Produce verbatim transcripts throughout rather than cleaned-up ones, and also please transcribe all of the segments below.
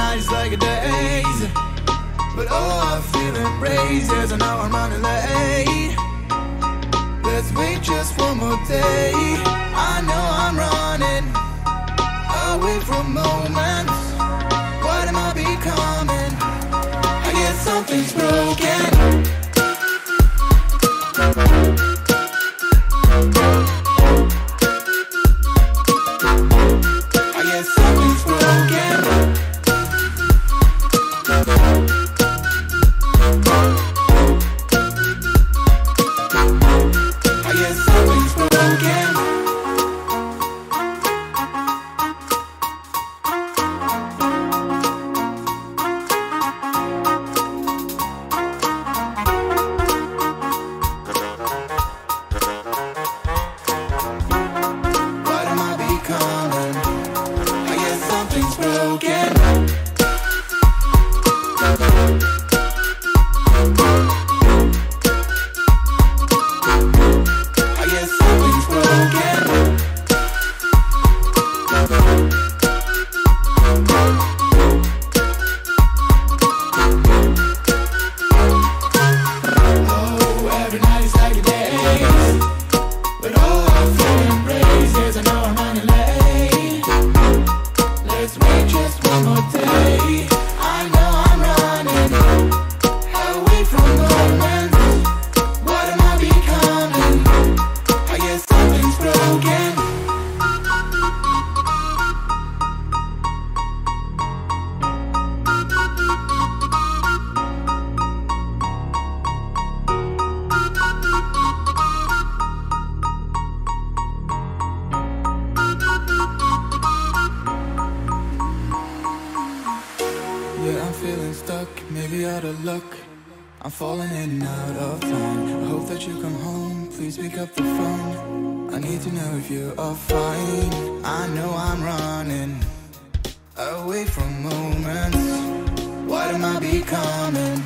nights like a days. But oh, I feel embraced as an hour running late. Let's wait just one more day. I know I'm running away from moments. What am I becoming? I guess something's broken. Maybe out of luck, I'm falling in and out of time. I hope that you come home, please pick up the phone. I need to know if you are fine. I know I'm running away from moments. What am I becoming?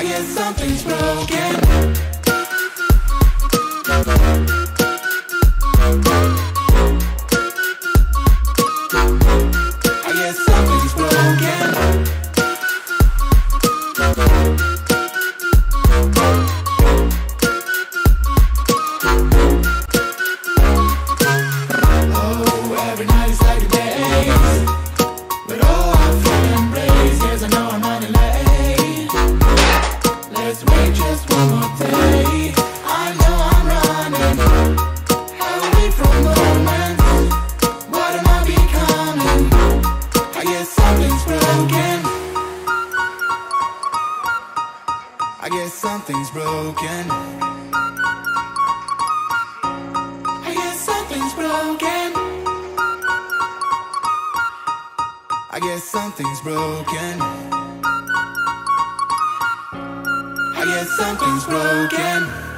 I guess something's broken. I guess something's broken. I guess something's broken. I guess something's broken. I guess something's broken.